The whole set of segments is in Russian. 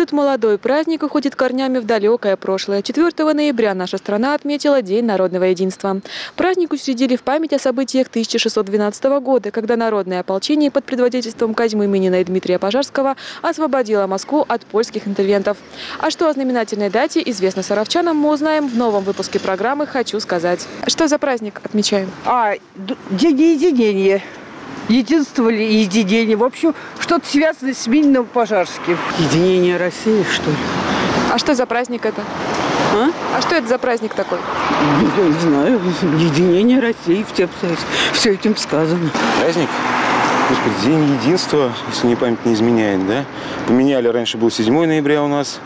Этот молодой праздник уходит корнями в далекое прошлое. 4 ноября наша страна отметила День народного единства. Праздник учредили в память о событиях 1612 года, когда народное ополчение под предводительством Казьмы Минина и Дмитрия Пожарского освободило Москву от польских интервентов. А что о знаменательной дате известно саровчанам, мы узнаем в новом выпуске программы «Хочу сказать». Что за праздник отмечаем? День единения. Единство ли, единение. В общем, что-то связано с Мининым Пожарским. Единение России, что ли? А что за праздник это? А что это за праздник такой? Я не знаю. Единение России, все этим сказано. Праздник? Господи, День единства, если мне память не изменяет, да? Поменяли, раньше был 7 ноября у нас.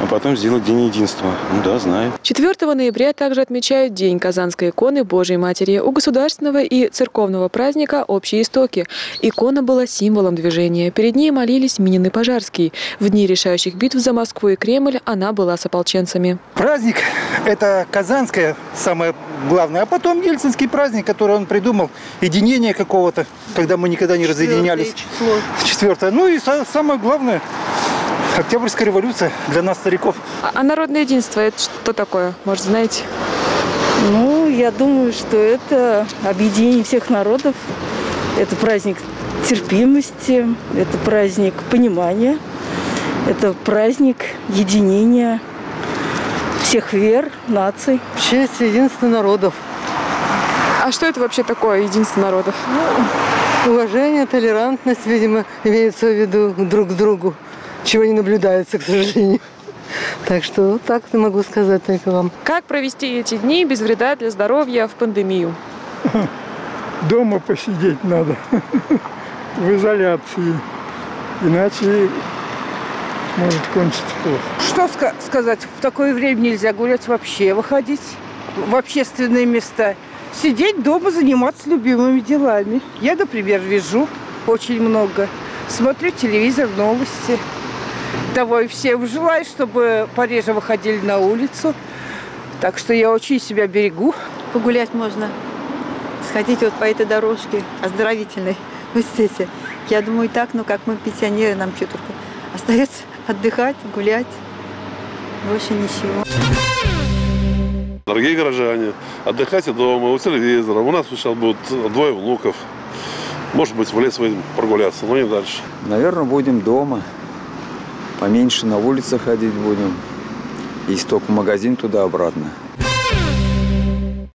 А потом сделать День единства. Ну да, знаю. 4 ноября также отмечают День Казанской иконы Божьей Матери. У государственного и церковного праздника общие истоки. Икона была символом движения. Перед ней молились Минин и Пожарский. В дни решающих битв за Москву и Кремль она была с ополченцами. Праздник – это казанское самое главное. А потом ельцинский праздник, который он придумал. Единение какого-то, когда мы никогда не разъединялись. Четвертое. Ну и самое главное – Октябрьская революция для нас, стариков. А народное единство – это что такое? Может, знаете? Ну, я думаю, что это объединение всех народов. Это праздник терпимости, это праздник понимания, это праздник единения всех вер, наций. В честь единства народов. А что это вообще такое, единство народов? Ну, уважение, толерантность, видимо, имеется в виду друг к другу. Чего не наблюдается, к сожалению. Так что так могу сказать только вам. Как провести эти дни без вреда для здоровья в пандемию? Дома посидеть надо. В изоляции. Иначе может кончиться плохо. Что сказать? В такое время нельзя гулять вообще, выходить в общественные места. Сидеть дома, заниматься любимыми делами. Я, например, вяжу очень много. Смотрю телевизор, новости. Того и всем желаю, чтобы пореже выходили на улицу. Так что я очень себя берегу. Погулять можно. Сходить вот по этой дорожке оздоровительной. Вы знаете, я думаю, так, но как мы пенсионеры, нам что только остается отдыхать, гулять. Больше ничего. Дорогие горожане, отдыхайте дома, у телевизора. У нас сейчас будут 2 внуков. Может быть, в лес выйдем прогуляться, но не дальше. Наверное, будем дома. Поменьше на улице ходить будем. И только в магазин туда-обратно.